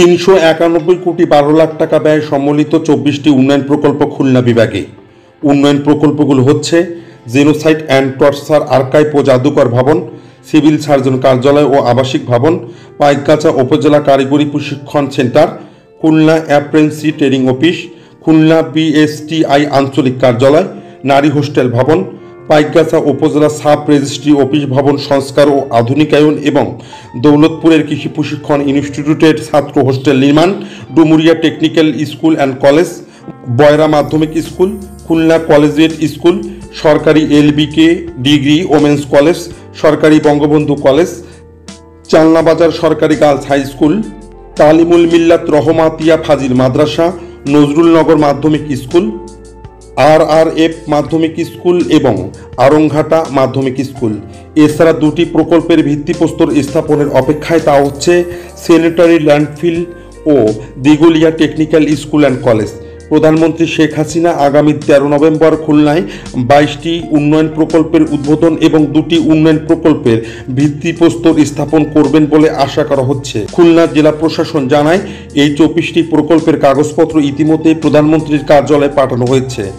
391 कोटी 12 लाख टाका व्यय सम्मिलित 24टी उन्नयन प्रकल्प खुलना विभागे। उन्नयन प्रकल्पगुलो होच्छे जेनोसाइड एंड टर्चार आर्काइव ओ जादुघर भवन, सिविल सार्जन कार्यालय और आवासिक भवन, पाइकगाछा उपजिला कारिगरी प्रशिक्षण centre, Khulna apprenticeship training office, Khulna BSTI आंचलिक कार्यालय, नारी होस्टेल भवन, पाइकगाछा उपजिला सब रेजिस्ट्री अफिस भवन संस्कार और आधुनिकायन एवं दौलतपुर कृषि प्रशिक्षण इन्स्टीट्यूटेर छात्र होस्टेल निर्माण, Dumuria technical school and college, Boyra माध्यमिक स्कूल, खुलना कलेजिएट स्कूल, सरकारी एलबीके डिग्री वोमेंस कॉलेज, सरकारी बंगबंधु कॉलेज, चालना बाजार सरकारी girls high school, Talimul Millat Rahmatia Fazil madrasa, Nazrul Nagar माध्यमिक स्कूल, आरआरएफ माध्यमिक स्कूल एवं आरंघाटा माध्यमिक स्कूल। एछाड़ा दुटी प्रकल्पेर भित्तिप्रस्तর स्थापनेर अपेक्षाय ता হচ্ছে सैनिटारि लैंडफिल और Digulia technical school and college. प्रधानमंत्री शेख हासिना आगामी 13 नवेम्बर खुलनाय 22टी उन्नयन प्रकल्पेर उद्बोधन एवं 2टी उन्नयन प्रकल्पेर भित्तिप्रस्तर स्थापन करबेन बोले आशा करा होच्छे। खुलना जिला प्रशासन जानाय एई 24टी प्रकल्पेर कागजपत्र इतिमध्ये प्रधानमंत्रीर कार्यालये पाठानो होयेछे।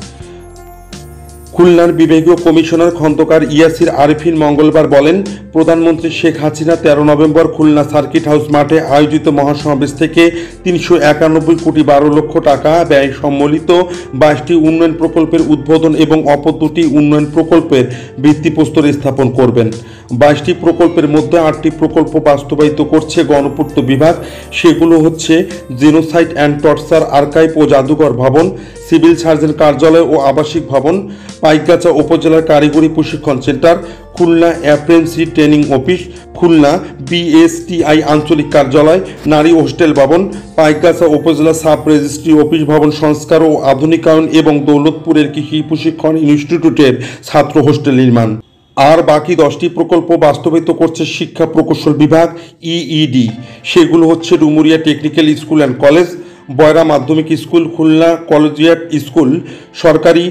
खुलनार विभागीय कमिशनार खंदकार ई.ए. आरिफिन मंगलवार बोलेन प्रधानमंत्री Sheikh Hasina 13 November Khulna circuit house माठे आयोजित महासमावेश थेके 391 कोटी 12 लक्ष टाका व्यय सम्मिलित 22टी उन्नयन प्रकल्पेर उद्बोधन एवं अपर 2टी उन्नयन प्रकल्पेर भित्तिप्रस्तर स्थापन करबेन। 22टी प्रकल्पेर मध्य 8टी प्रकल्प बास्तबायित करছে গণপূর্ত বিভাগ। সেগুলো হচ্ছে জেনোসাইড অ্যান্ড টর্চার আর্কাইভ ও জাদুঘর ভবন, সিভিল সার্জন কার্যালয় ও আবাসিক ভবন, পাইকগাছা উপজেলার কারিগরি প্রশিক্ষণ centre, Khulna apprenticeship training office, Khulna BSTI আঞ্চলিক কার্যালয়, নারী হোস্টেল ভবন, পাইকগাছা উপজেলা সাব রেজিস্ট্রি অফিস ভবন সংস্কার ও আধুনিকায়ন এবং দৌলতপুরের কৃষি প্রশিক্ষণ ইনস্টিটিউটের ছাত্র হোস্টেল নির্মাণ। और बाकी 10टी प्रकल्प वास्तवित करছে शिक्षा प्रकौशल विभाग इईडी। सेगुलो হচ্ছে Dumuria technical school and college, Boyra माध्यमिक स्कूल, खुलना कलेजिएट स्कूल, सरकारी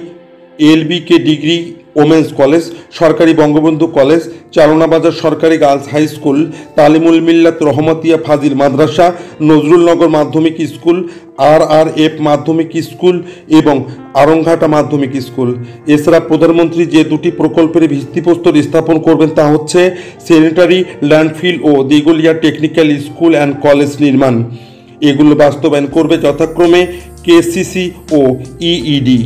एलबीके डिग्री वोमेंस कॉलेज, सरकारी बंगबंधु कॉलेज, चालना बाजार सरकारी girls high school, Talimul Millat Rahmatia Fazil madrasa, Nazrul Nagar माध्यमिक स्कूल, आरआरएफ माध्यमिक स्कूल एवं आरंघाटा माध्यमिक स्कूल। एछाड़ा प्रधानमंत्री जे दुटी प्रकल्पेर भित्तिप्रस्तर स्थापन करबेन ता हच्छे सैनिटारि लैंडफिल और Digulia technical school and college निर्माण। एगुलो बास्तबायन करबे यथाक्रमे केसीसी और इईडी।